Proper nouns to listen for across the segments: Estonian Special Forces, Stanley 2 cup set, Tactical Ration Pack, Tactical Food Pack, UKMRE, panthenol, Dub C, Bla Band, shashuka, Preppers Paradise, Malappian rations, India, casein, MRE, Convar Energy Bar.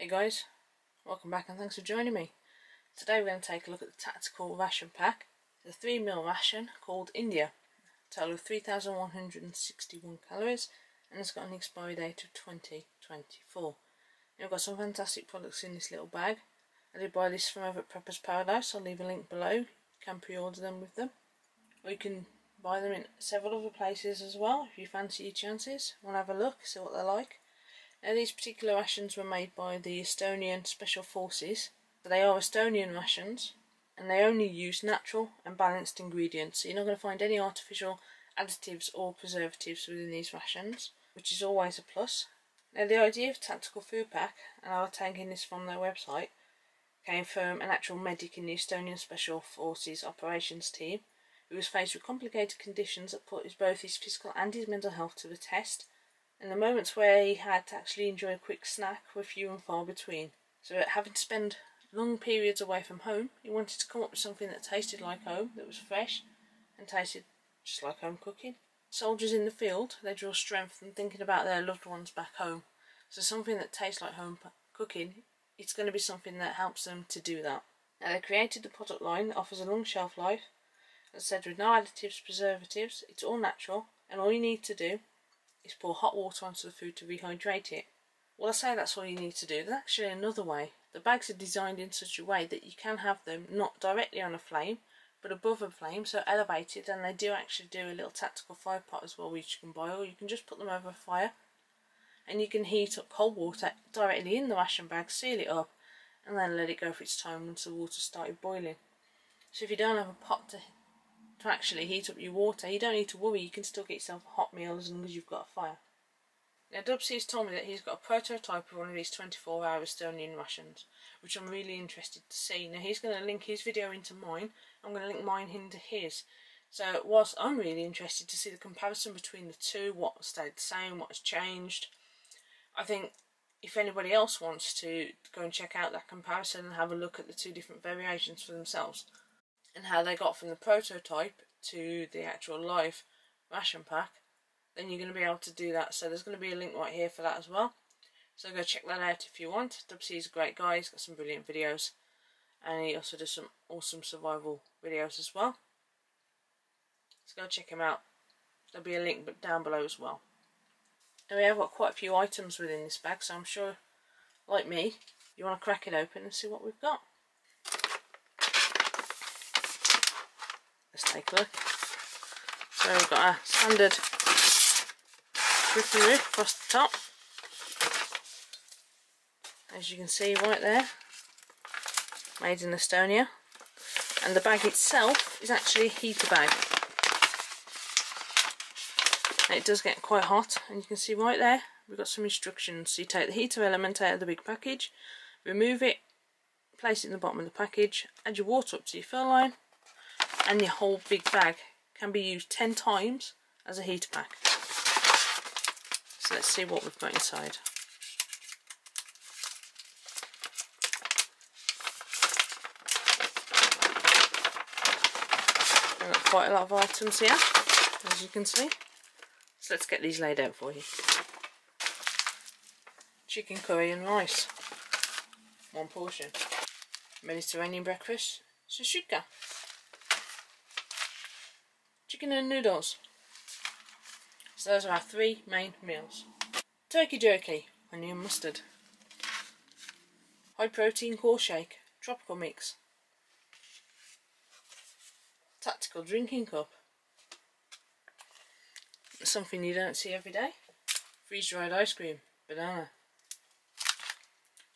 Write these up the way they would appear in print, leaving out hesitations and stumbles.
Hey guys, welcome back and thanks for joining me. Today we're going to take a look at the Tactical Ration Pack. It's a 3 meal ration called India. A total of 3,161 calories and it's got an expiry date of 2024. We've got some fantastic products in this little bag. I did buy this from over at Preppers Paradise. I'll leave a link below. You can pre-order them with them. Or you can buy them in several other places as well if you fancy your chances. We'll have a look, see what they're like. Now these particular rations were made by the Estonian Special Forces. So they are Estonian rations and they only use natural and balanced ingredients. So you're not going to find any artificial additives or preservatives within these rations, which is always a plus. Now the idea of Tactical Food Pack, and I was taking this from their website, came from an actual medic in the Estonian Special Forces operations team who was faced with complicated conditions that put both his physical and his mental health to the test, and the moments where he had to actually enjoy a quick snack were few and far between. So having to spend long periods away from home, he wanted to come up with something that tasted like home, that was fresh and tasted just like home cooking. Soldiers in the field, they draw strength from thinking about their loved ones back home. So something that tastes like home cooking, it's going to be something that helps them to do that. Now they created the product line that offers a long shelf life. As I said, with no additives, preservatives, it's all natural, and all you need to do is pour hot water onto the food to rehydrate it. Well, I say that's all you need to do. There's actually another way. The bags are designed in such a way that you can have them not directly on a flame, but above a flame, so elevated, and they do actually do a little tactical fire pot as well, which you can buy, or you can just put them over a fire, and you can heat up cold water directly in the ration bag, seal it up, and then let it go for its time once the water started boiling. So if you don't have a pot to actually heat up your water, you don't need to worry, you can still get yourself a hot meal as long as you've got a fire. Now Dub C has told me that he's got a prototype of one of these 24-hour Estonian rations, which I'm really interested to see. Now he's going to link his video into mine, I'm going to link mine into his. So whilst I'm really interested to see the comparison between the two, what stayed the same, what has changed, I think if anybody else wants to go and check out that comparison and have a look at the two different variations for themselves and how they got from the prototype to the actual live ration pack, then you're going to be able to do that. So there's going to be a link right here for that as well. So go check that out if you want. Dub C is a great guy, he's got some brilliant videos, and he also does some awesome survival videos as well. So go check him out. There'll be a link down below as well. And we have got quite a few items within this bag, so I'm sure, like me, you want to crack it open and see what we've got. Let's take a look. So we've got our standard cooking roof across the top, as you can see right there, made in Estonia, and the bag itself is actually a heater bag. Now it does get quite hot, and you can see right there we've got some instructions. So you take the heater element out of the big package, remove it, place it in the bottom of the package, add your water up to your fill line, and your whole big bag can be used 10 times as a heater pack. So let's see what we've got inside. We've got quite a lot of items here, as you can see. So let's get these laid out for you. Chicken curry and rice, one portion. Mediterranean breakfast, shashuka. Chicken and noodles. So those are our 3 main meals. Turkey jerky, onion mustard. High protein core shake, tropical mix. Tactical drinking cup. Something you don't see every day. Freeze dried ice cream, banana.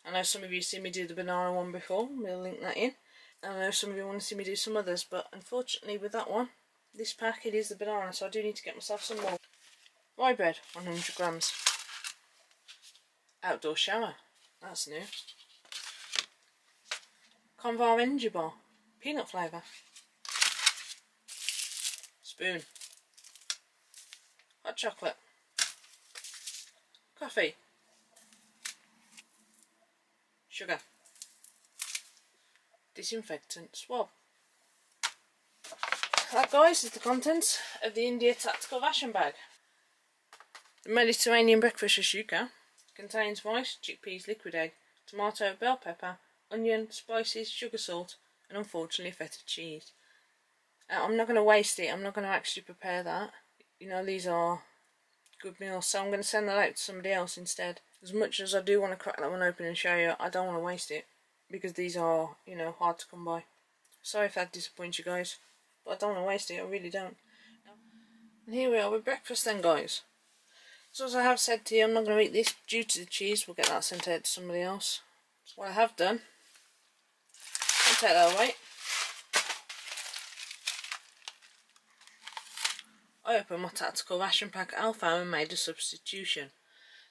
I know some of you see me do the banana one before, we'll link that in. I know some of you want to see me do some others, but unfortunately with that one, this pack, it is the banana, so I do need to get myself some more. Rye bread, 100 grams. Outdoor shower, that's new. Convar Energy Bar, peanut flavour. Spoon. Hot chocolate. Coffee. Sugar. Disinfectant swab. That, guys, is the contents of the India Tactical Ration Bag. The Mediterranean breakfast shashuka contains rice, chickpeas, liquid egg, tomato, bell pepper, onion, spices, sugar, salt, and unfortunately feta cheese. I'm not going to waste it. I'm not going to actually prepare that. You know, these are good meals, so I'm going to send that out to somebody else instead. As much as I do want to crack that one open and show you, I don't want to waste it, because these are, you know, hard to come by. Sorry if that disappoints you guys, but I don't want to waste it. I really don't. And here we are with breakfast then, guys. So as I have said to you, I'm not going to eat this due to the cheese. We'll get that sent out to somebody else. So what I have done, I'll take that away. I opened my Tactical Ration Pack Alpha and made a substitution.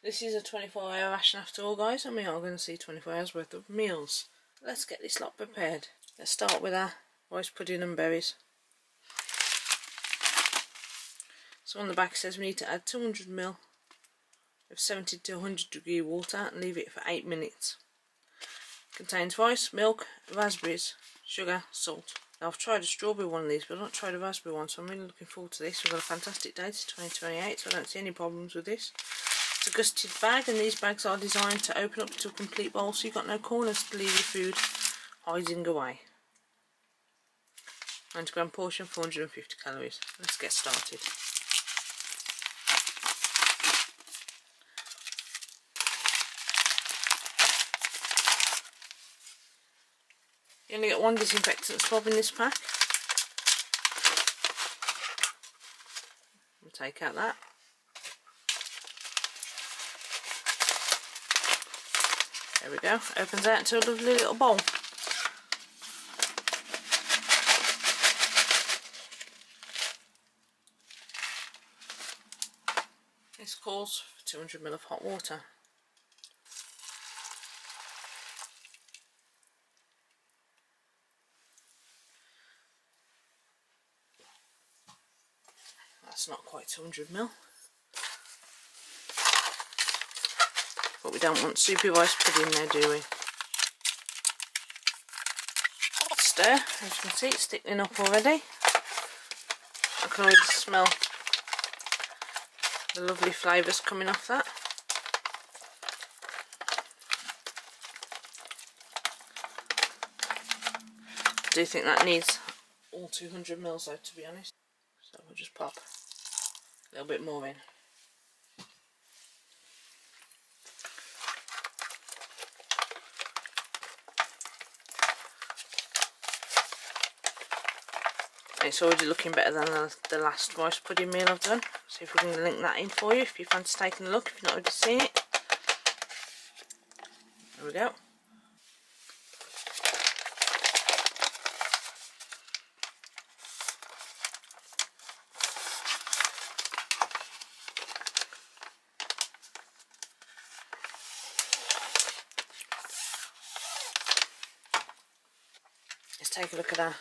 This is a 24-hour ration after all, guys, and we are going to see 24 hours worth of meals. Let's get this lot prepared. Let's start with our rice pudding and berries. So on the back it says we need to add 200 ml of 70 to 100 degree water and leave it for 8 minutes. It contains rice, milk, raspberries, sugar, salt. Now I've tried a strawberry one of these, but I've not tried a raspberry one, so I'm really looking forward to this. We've got a fantastic date, it's 2028, so I don't see any problems with this. It's a gusted bag, and these bags are designed to open up to a complete bowl, so you've got no corners to leave your food hiding away. 90 gram portion, 450 calories. Let's get started. You only get one disinfectant swab in this pack. We'll take out that. There we go. Opens out into a lovely little bowl. This calls for 200 ml of hot water. That's not quite 200 ml, but we don't want soupy rice pudding there, do we? Stir. As you can see, it's thickening up already. I can already smell the lovely flavours coming off that. I do think that needs all 200 ml though, to be honest, so we'll just pop a little bit more in. It's already looking better than the last rice pudding meal I've done. See if we can link that in for you if you fancy taking a look, if you've not already seen it. There we go. Let's take a look at our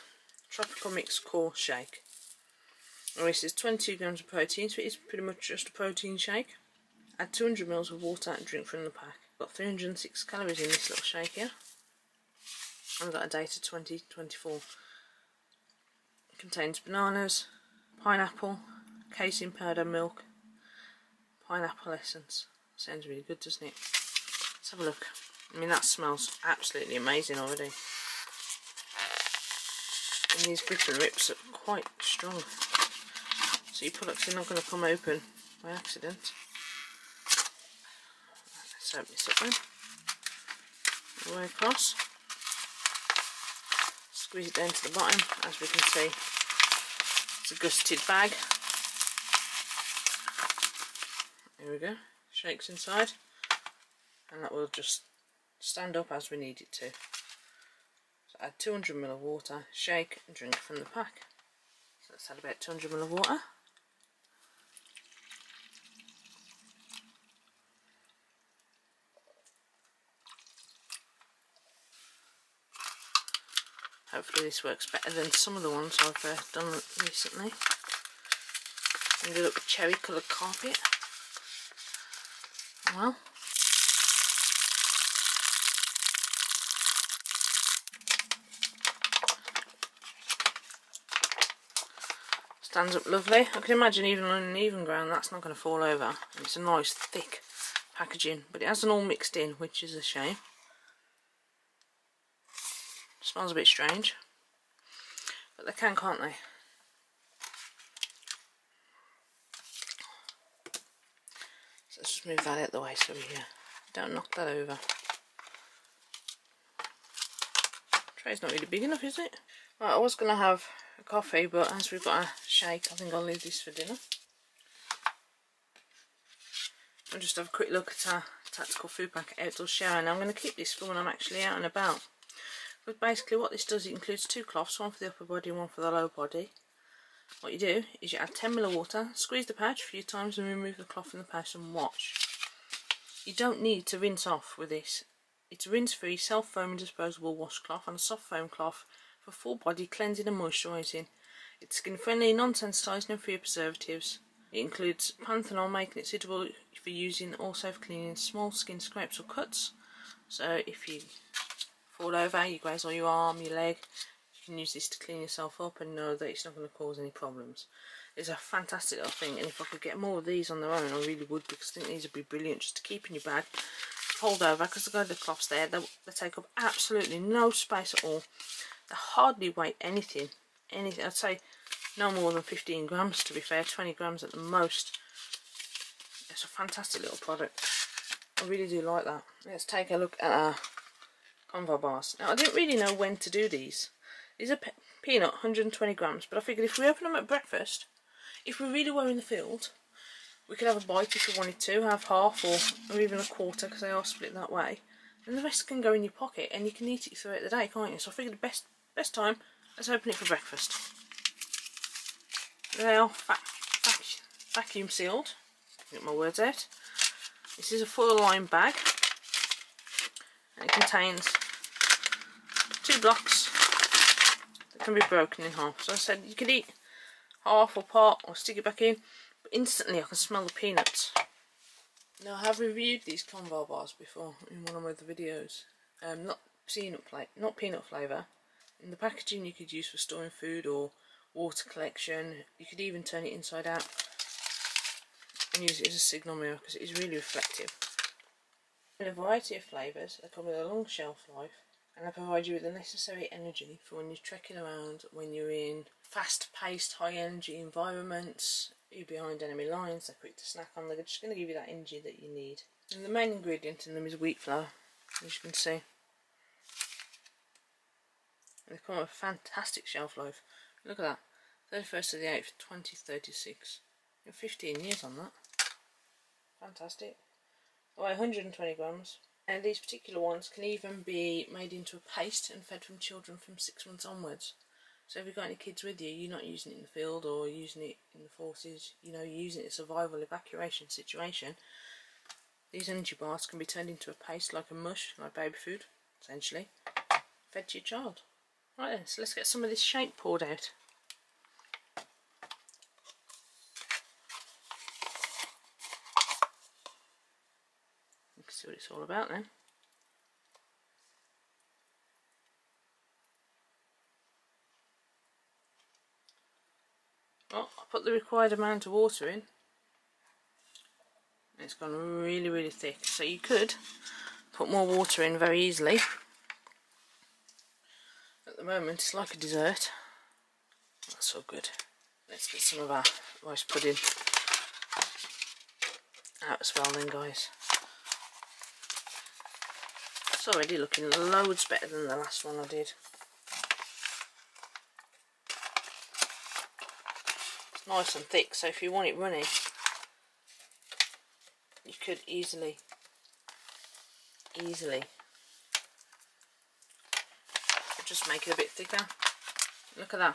tropical mix core shake. And this is 22 grams of protein, so it is pretty much just a protein shake. Add 200 ml of water and drink from the pack. Got 306 calories in this little shake here. And I've got a date of 2024. It contains bananas, pineapple, casein powder, milk, pineapple essence. Sounds really good, doesn't it? Let's have a look. I mean, that smells absolutely amazing already. And these grip and rips are quite strong, so your products are not going to come open by accident. Let's open this up then. All the way across. Squeeze it down to the bottom. As we can see, it's a gusted bag. Here we go. Shakes inside, and that will just stand up as we need it to. Add 200 ml of water, shake and drink from the pack. So let's add about 200 ml of water. Hopefully this works better than some of the ones I've done recently. Ended up with cherry coloured carpet. Well. Stands up lovely. I can imagine even on an even ground that's not going to fall over. It's a nice thick packaging, but it hasn't all mixed in, which is a shame. Smells a bit strange, but they can, can't they? So let's just move that out of the way so we don't knock that over. Tray's not really big enough, is it? Right, I was going to have a coffee, but as we've got a shake, I think I'll leave this for dinner. I'll just have a quick look at our Tactical Food Pack outdoor shower. Now I'm going to keep this for when I'm actually out and about. But basically what this does, it includes two cloths, one for the upper body and one for the lower body. What you do is you add 10ml water, squeeze the pouch a few times and remove the cloth from the pouch and wash. You don't need to rinse off with this. It's rinse free, self foaming disposable washcloth and a soft foam cloth for full body cleansing and moisturising. It's skin friendly, non-sensitising and free of preservatives. It includes panthenol, making it suitable for using also for cleaning small skin scrapes or cuts. So if you fall over, you graze on your arm, your leg, you can use this to clean yourself up and know that it's not going to cause any problems. It's a fantastic little thing, and if I could get more of these on their own I really would, because I think these would be brilliant just to keep in your bag, fold over, because they've got the cloths there, they take up absolutely no space at all. They hardly weigh anything, I'd say no more than 15 grams to be fair, 20 grams at the most. It's a fantastic little product, I really do like that. Let's take a look at our Convar bars. Now I didn't really know when to do these. These are peanut, 120 grams, but I figured if we open them at breakfast, if we really were in the field, we could have a bite if we wanted to, have half or even a quarter, because they are split that way. Then the rest can go in your pocket and you can eat it throughout the day, can't you? So I figured the best time, let's open it for breakfast. They are vacuum sealed. Get my words out. This is a foil lined bag. And it contains two blocks that can be broken in half. So I said you could eat half or part or stick it back in, but instantly I can smell the peanuts. Now I have reviewed these Convar bars before in one of my other videos. Not peanut flavour. In the packaging you could use for storing food or water collection. You could even turn it inside out and use it as a signal mirror because it is really reflective. A variety of flavours, they come with a long shelf life and they provide you with the necessary energy for when you're trekking around, when you're in fast-paced, high-energy environments, you're behind enemy lines, they're quick to snack on, they're just going to give you that energy that you need. And the main ingredient in them is wheat flour, as you can see. And they come with a fantastic shelf life. Look at that, 31st of the 8th, 2036. You're 15 years on that. Fantastic. They weigh 120 grams, and these particular ones can even be made into a paste and fed from children from 6 months onwards. So if you've got any kids with you, you're not using it in the field or using it in the forces, you know, you're using it in a survival evacuation situation. These energy bars can be turned into a paste, like a mush, like baby food, essentially, fed to your child. Right then, so let's get some of this shake poured out. See what it's all about then. Well, I put the required amount of water in. It's gone really, really thick. So you could put more water in very easily. At the moment, it's like a dessert. That's all good. Let's get some of our rice pudding out as well then, guys. It's already looking loads better than the last one I did. It's nice and thick, so if you want it runny, you could easily just make it a bit thicker. Look at that,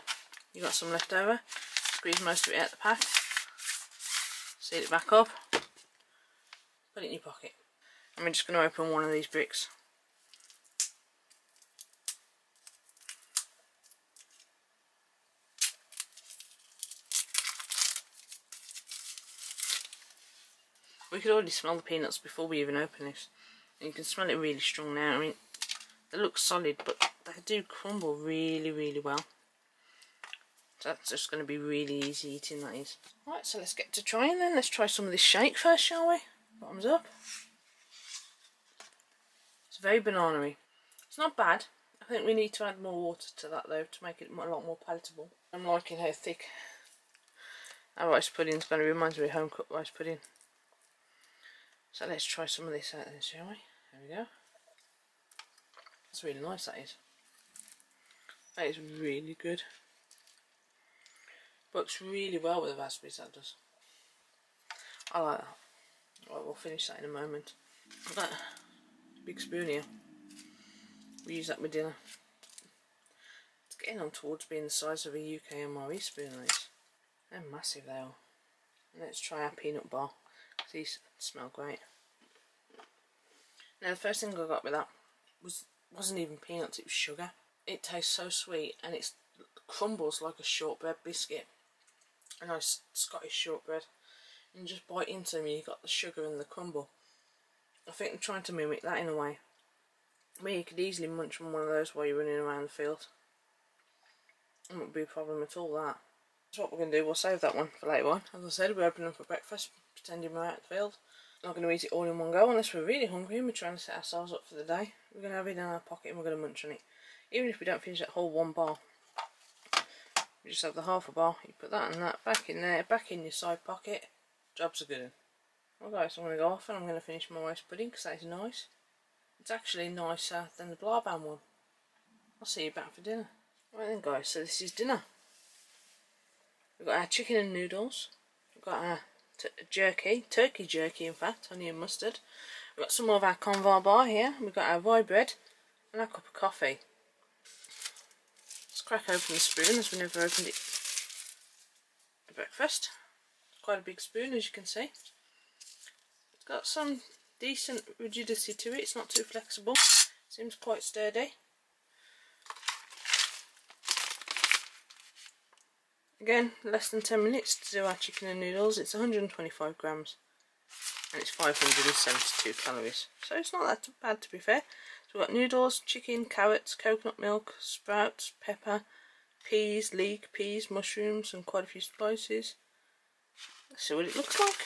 you got some left over, squeeze most of it out the pack, seal it back up, put it in your pocket. I'm just going to open one of these bricks. We could already smell the peanuts before we even open this, and you can smell it really strong now. I mean, they look solid, but they do crumble really, really well. So that's just going to be really easy eating, that is. Right, so let's get to trying then. Let's try some of this shake first, shall we? Bottoms up. It's very banana-y. It's not bad. I I think we need to add more water to that though to make it a lot more palatable. I'm liking how thick our rice pudding's going to be. Reminds me of home cooked rice pudding. So let's try some of this out then, shall we? There we go. That's really nice, that is. That is really good. Works really well with the raspberries, that does. I like that. Right, we'll finish that in a moment. Look at that big spoon here. We use that with dinner. It's getting on towards being the size of a UKMRE spoon, these. They're massive, they are. Let's try our peanut bar. These smell great. Now the first thing I got with that wasn't even peanuts, it was sugar. It tastes so sweet and it crumbles like a shortbread biscuit. A nice Scottish shortbread. And you just bite into them and you've got the sugar and the crumble. I think I'm trying to mimic that in a way. I mean, you could easily munch on one of those while you're running around the field. It wouldn't be a problem at all, that. That's what we're going to do. We'll save that one for later on. As I said, we're opening for breakfast, pretending we're out in the field. Not going to eat it all in one go unless we're really hungry and we're trying to set ourselves up for the day. We're going to have it in our pocket and we're going to munch on it. Even if we don't finish that whole one bar. We just have the half a bar. You put that and that back in there, back in your side pocket. Job's a good one. Well guys, I'm going to go off and I'm going to finish my rice pudding because that is nice. It's actually nicer than the Blarband one. I'll see you back for dinner. Right then guys, so this is dinner. We've got our chicken and noodles. We've got our turkey jerky in fact, honey and mustard. We've got some more of our Convar bar here. We've got our rye bread and our cup of coffee. Let's crack open the spoon as we never opened it for breakfast. Quite a big spoon, as you can see. It's got some decent rigidity to it. It's not too flexible. Seems quite sturdy. Again, less than 10 minutes to do our chicken and noodles. It's 125 grams and it's 572 calories. So it's not that bad, to be fair. So we've got noodles, chicken, carrots, coconut milk, sprouts, pepper, peas, leek, peas, mushrooms, and quite a few spices. Let's see what it looks like.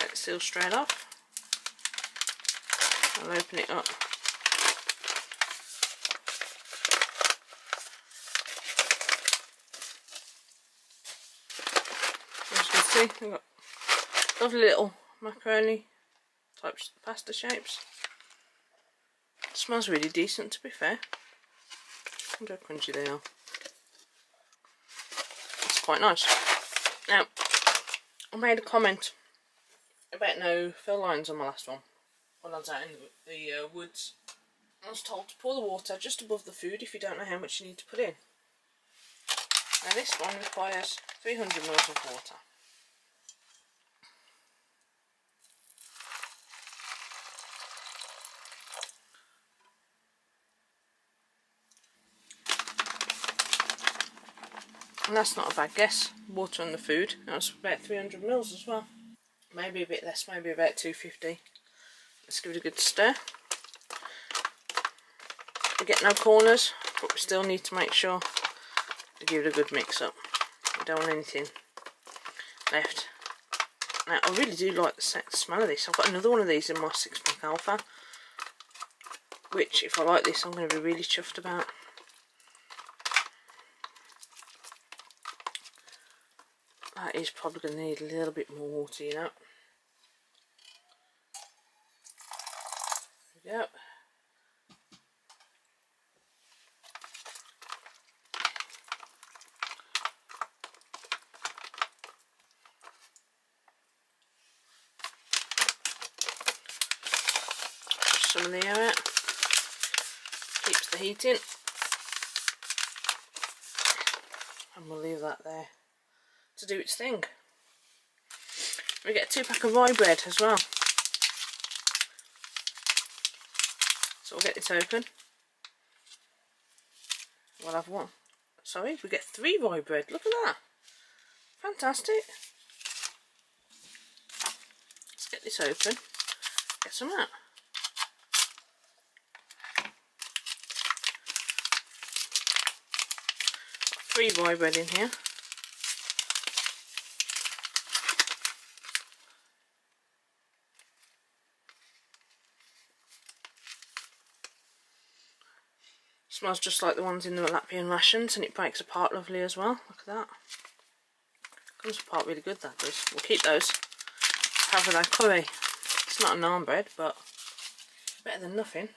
Let the seal straight off. I'll open it up. As you can see, I've got lovely little macaroni types of pasta shapes. It smells really decent, to be fair. And how crunchy they are. It's quite nice. Now, I made a comment about no fill lines on my last one. When I was out in the woods, I was told to pour the water just above the food if you don't know how much you need to put in. Now this one requires 300 ml of water. And that's not a bad guess, water and the food. That was about 300 mils as well. Maybe a bit less, maybe about 250. Let's give it a good stir. We get no corners, but we still need to make sure to give it a good mix up. We don't want anything left. Now, I really do like the smell of this. I've got another one of these in my 6-pack alpha, which, if I like this, I'm going to be really chuffed about. That is probably going to need a little bit more water, you know. There we go. Push some of the air out. Keeps the heat in. And we'll leave that there to do its thing. We get a 2-pack of rye bread as well. So we'll get this open. We'll have one. Sorry, we get 3 rye bread. Look at that. Fantastic. Let's get this open. Get some out. Got 3 rye bread in here. Smells just like the ones in the Malappian rations, and it breaks apart lovely as well. Look at that. Comes apart really good, that does. We'll keep those. Have with our curry. It's not a naan bread, but better than nothing.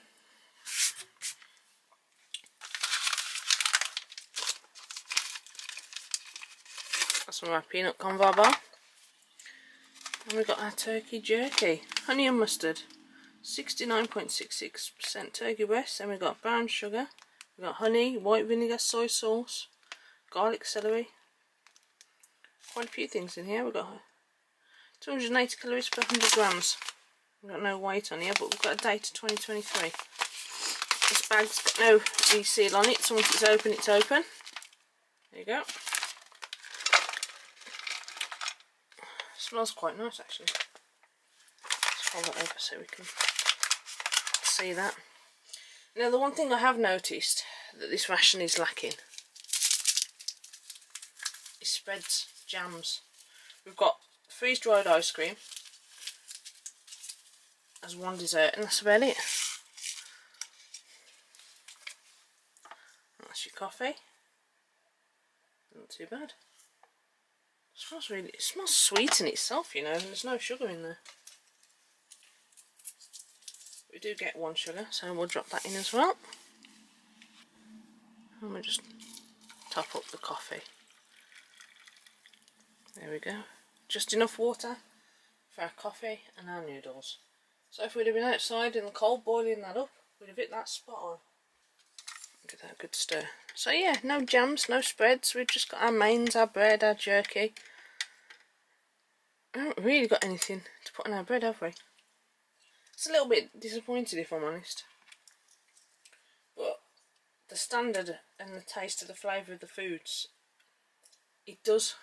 That's some of our peanut convar bar. And we've got our turkey jerky. Honey and mustard. 69.66% turkey breast. Then we've got brown sugar. We've got honey, white vinegar, soy sauce, garlic, celery. Quite a few things in here. We've got 280 calories per 100 grams. We've got no weight on here, but we've got a date of 2023. This bag's got no reseal on it, so once it's open, it's open. There you go. Smells quite nice, actually. Let's hold that over so we can see that. Now, the one thing I have noticed that this ration is lacking is spreads, jams. We've got freeze-dried ice cream as one dessert, and that's about it. That's your coffee. Not too bad. It smells sweet in itself, you know, and there's no sugar in there. We do get one sugar, so we'll drop that in as well. And we'll just top up the coffee. There we go. Just enough water for our coffee and our noodles. So if we'd have been outside in the cold boiling that up, we'd have hit that spot on. Give that a good stir. So yeah, no jams, no spreads. We've just got our mains, our bread, our jerky. I haven't really got anything to put on our bread, have we? It's a little bit disappointed, if I'm honest. But the standard and the taste of the flavour of the foods, it does,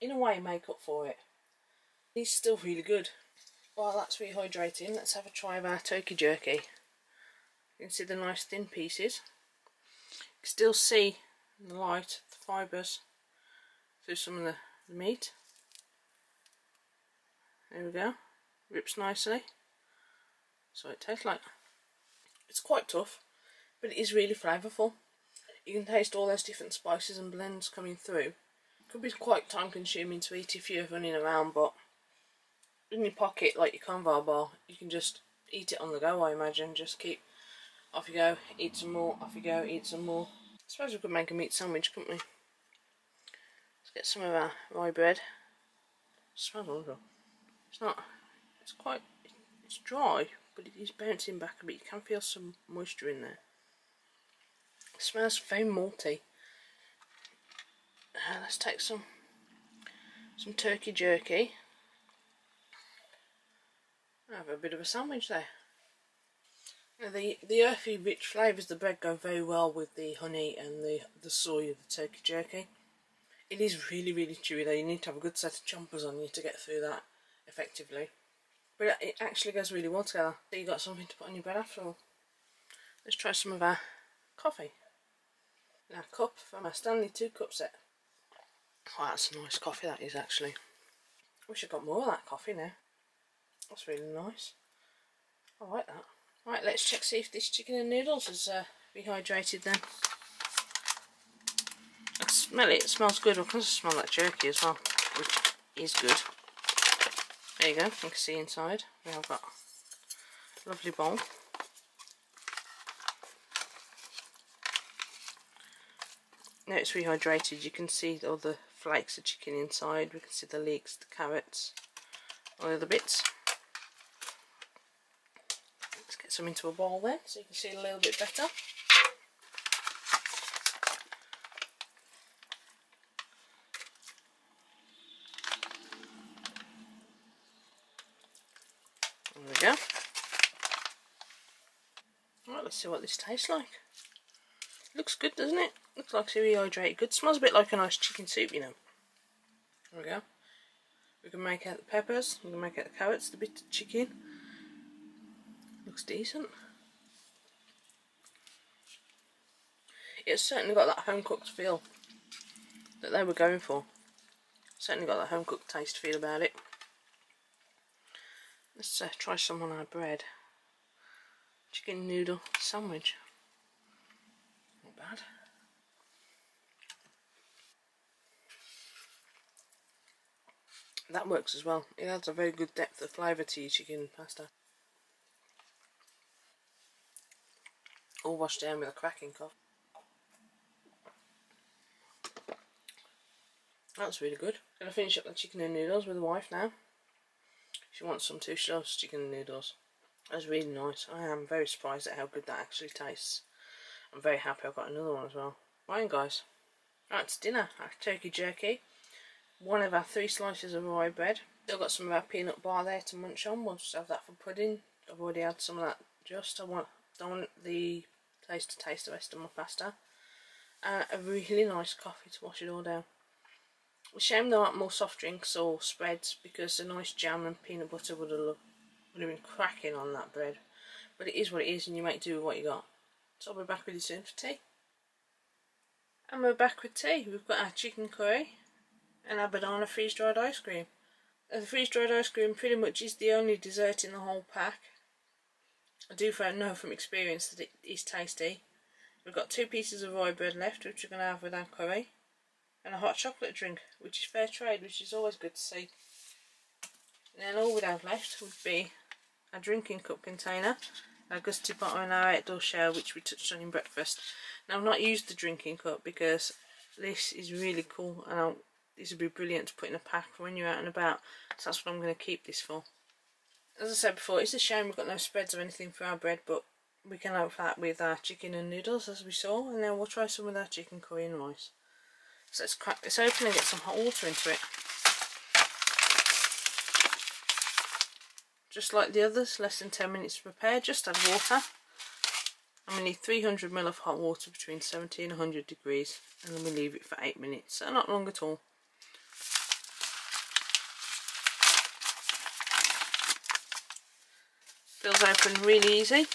in a way, make up for it. It's still really good. While that's rehydrating, let's have a try of our turkey jerky. You can see the nice thin pieces. You can still see the light, the fibres through some of the meat. There we go. Rips nicely. So it tastes like. It's quite tough, but it is really flavourful. You can taste all those different spices and blends coming through. Could be quite time consuming to eat if you're running around, but in your pocket, like your convar bar, you can just eat it on the go, I imagine. Just keep, off you go, eat some more, off you go, eat some more. I suppose we could make a meat sandwich, couldn't we? Let's get some of our rye bread. It smells wonderful. It's not, it's quite, it's dry, but it is bouncing back a bit. You can feel some moisture in there. It smells very malty. Let's take some turkey jerky. I have a bit of a sandwich there. Now the earthy, rich flavours of the bread go very well with the honey and the soy of the turkey jerky. It is really, really chewy though. You need to have a good set of chompers on you to get through that effectively. But it actually goes really well together. So you've got something to put on your bread after all. Let's try some of our coffee. And our cup from our Stanley 2 cup set. Oh, that's a nice coffee that is, actually. Wish I got more of that coffee now. That's really nice. I like that. Right, let's check see if this chicken and noodles is rehydrated then. I smell it, it smells good. I can also smell that jerky as well, which is good. There you go, you can see inside. We have got a lovely bowl. Now it's rehydrated, you can see all the flakes of chicken inside. We can see the leeks, the carrots, all the other bits. Some into a bowl then, so you can see it a little bit better. There we go. Right, let's see what this tastes like. Looks good, doesn't it? Looks like it's rehydrated good. Smells a bit like a nice chicken soup, you know. There we go. We can make out the peppers, we can make out the carrots, the bit of chicken. Looks decent. It's certainly got that home cooked feel that they were going for. Certainly got that home cooked taste feel about it. Let's try some on our bread. Chicken noodle sandwich. bad. That works as well. It adds a very good depth of flavour to your chicken pasta. All washed down with a cracking cough. That's really good. I'm going to finish up the chicken and noodles with the wife now. She wants some too. She loves chicken and noodles. That's really nice. I am very surprised at how good that actually tastes. I'm very happy I've got another one as well. Fine, guys. Right, it's dinner. That's turkey jerky. One of our 3 slices of rye bread. Still got some of our peanut bar there to munch on. We'll just have that for pudding. I've already had some of that. I don't want the taste to taste the rest of my pasta. And a really nice coffee to wash it all down. Shame there aren't more soft drinks or spreads, because a nice jam and peanut butter would have been cracking on that bread. But it is what it is, and you make do with what you got. So I'll be back with you soon for tea. And we're back with tea. We've got our chicken curry and our banana freeze-dried ice cream. And the freeze-dried ice cream pretty much is the only dessert in the whole pack. I do know from experience that it is tasty. We've got 2 pieces of rye bread left, which we're going to have with our curry. And a hot chocolate drink, which is fair trade, which is always good to see. And then all we'd have left would be our drinking cup container, our gusty bottle and our outdoor shell, which we touched on in breakfast. Now, I've not used the drinking cup because this is really cool, and this would be brilliant to put in a pack for when you're out and about, so that's what I'm going to keep this for. As I said before, it's a shame we've got no spreads or anything for our bread, but we can have that with our chicken and noodles, as we saw, and then we'll try some with our chicken curry and rice. So let's crack this open and get some hot water into it. Just like the others, less than 10 minutes to prepare, just add water. And we need 300 ml of hot water between 70 and 100 degrees. And then we leave it for 8 minutes, so not long at all. Fills open really easy.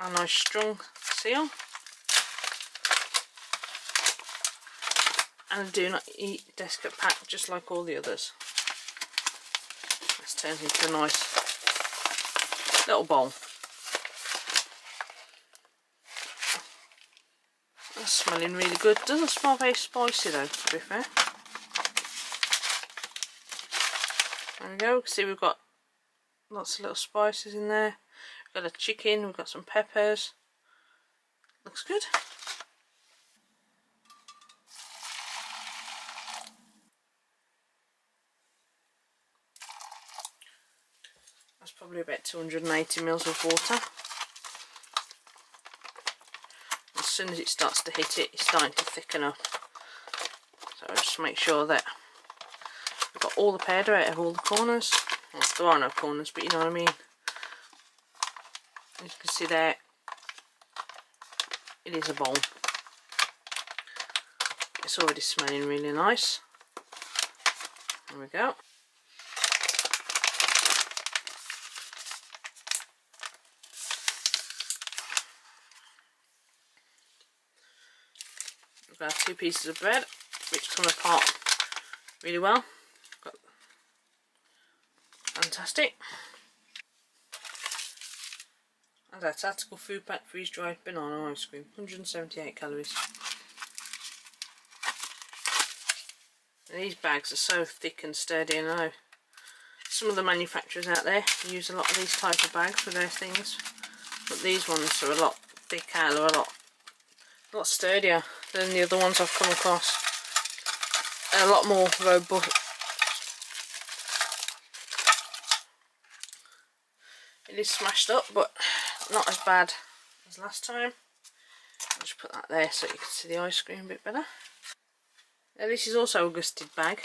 A nice strong seal. And do not eat Desca pack, just like all the others. This turns into a nice little bowl. That's smelling really good. Doesn't smell very spicy though, to be fair. There we go. You can see we've got lots of little spices in there. We've got a chicken, we've got some peppers. Looks good. Probably about 280 ml of water. As soon as it starts to hit it, it's starting to thicken up. So I'll just make sure that we've got all the powder out of all the corners. Well, there are no corners, but you know what I mean. As you can see there, it is a bowl. It's already smelling really nice. There we go. Got 2 pieces of bread, which come apart really well. Fantastic. And our Tactical Food Pack freeze-dried banana ice cream, 178 calories. And these bags are so thick and sturdy, and I know some of the manufacturers out there use a lot of these type of bags for their things, but these ones are a lot thicker, they're a lot sturdier than the other ones I've come across. A lot more robust. It is smashed up, but not as bad as last time. I'll just put that there so you can see the ice cream a bit better. Now, this is also a gusted bag,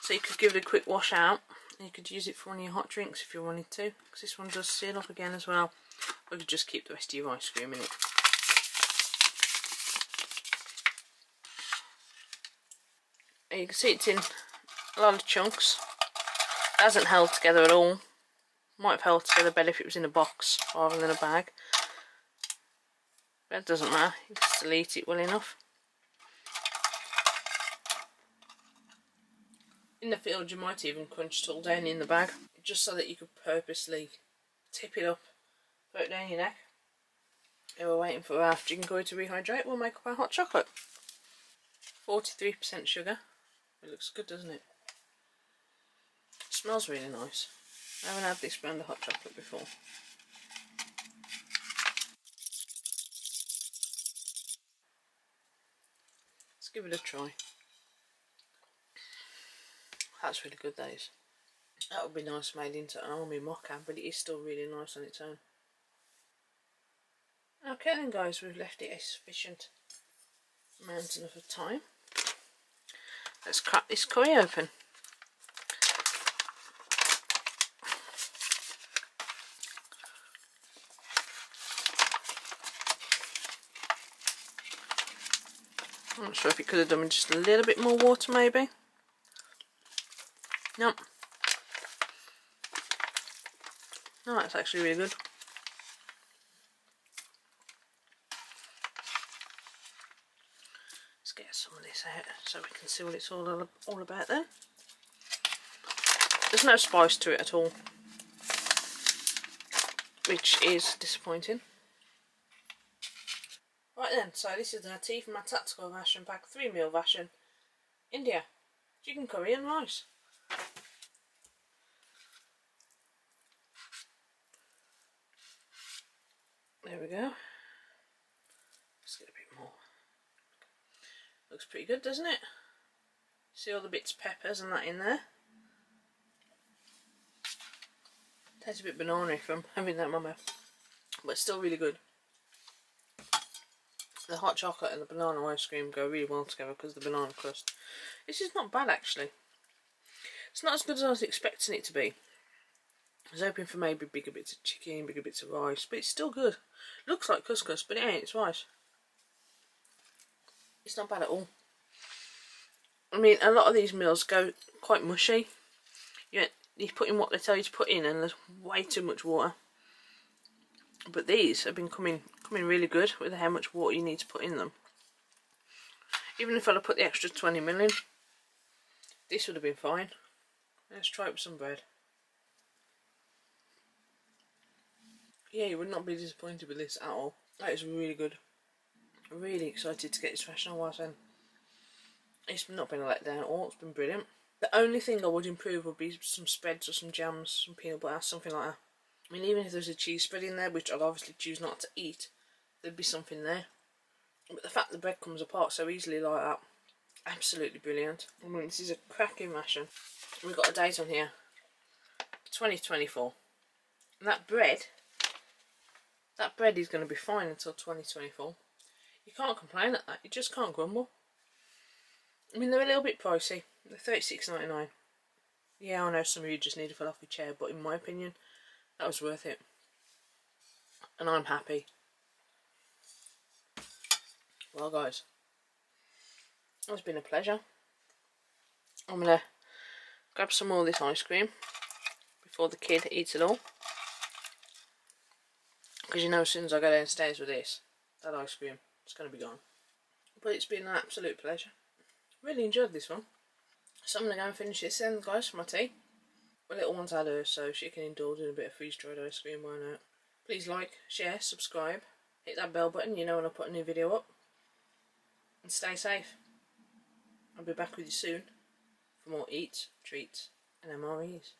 so you could give it a quick wash out, and you could use it for one of your hot drinks if you wanted to, because this one does seal up again as well. Or you could just keep the rest of your ice cream in it. You can see it's in a lot of chunks. It hasn't held together at all. Might have held together better if it was in a box rather than a bag. But it doesn't matter, you can still eat it well enough. In the field you might even crunch it all down in the bag, just so that you could purposely tip it up, put it down your neck. And we're waiting for our Jinko to rehydrate. We'll make up our hot chocolate. 43% sugar. It looks good, doesn't it? It smells really nice. I haven't had this brand of hot chocolate before. Let's give it a try. That's really good, that is. That would be nice made into an army mocha, but it is still really nice on its own. Okay then guys, we've left it a sufficient amount of time. Let's crack this curry open. I'm not sure if it could have done with just a little bit more water maybe. Nope. No, that's actually really good. Let's get some of this out so we can see what it's all about then. There's no spice to it at all, which is disappointing. Right then, so this is our tea from our Tactical Ration Pack 3-meal ration. India, chicken curry and rice. There we go. Let's get a bit more. Looks pretty good, doesn't it? See all the bits of peppers and that in there. Tastes a bit banana-y from having that in my mouth, but still really good. The hot chocolate and the banana ice cream go really well together because of the banana crust. This is not bad actually. It's not as good as I was expecting it to be. I was hoping for maybe bigger bits of chicken, bigger bits of rice, but it's still good. Looks like couscous, but it ain't, it's rice. It's not bad at all. I mean, a lot of these meals go quite mushy. You put in what they tell you to put in and there's way too much water. But these have been coming really good with how much water you need to put in them. Even if I'd have put the extra 20 ml in, this would have been fine. Let's try it with some bread. Yeah, you would not be disappointed with this at all. That is really good. I'm really excited to get this ration on whilst then. It's not been a letdown at all, it's been brilliant. The only thing I would improve would be some spreads or some jams, some peanut butter, something like that. I mean, even if there's a cheese spread in there, which I'd obviously choose not to eat, there'd be something there. But the fact the bread comes apart so easily like that, absolutely brilliant. I mean, this is a cracking ration. We've got a date on here, 2024. And that bread is going to be fine until 2024. You can't complain at that, you just can't grumble. I mean, they're a little bit pricey, they're £36.99. Yeah, I know some of you just need to fall off your chair, but in my opinion, that was worth it. And I'm happy. Well guys, it's been a pleasure. I'm going to grab some more of this ice cream before the kid eats it all. Because you know, as soon as I go downstairs with this, that ice cream, it's going to be gone. But it's been an absolute pleasure. Really enjoyed this one. So I'm going to go and finish this then, guys, for my tea. My little one's had her, so she can indulge in a bit of freeze-dried ice cream, why not? Please like, share, subscribe, hit that bell button, you know when I put a new video up. And stay safe. I'll be back with you soon for more eats, treats and MREs.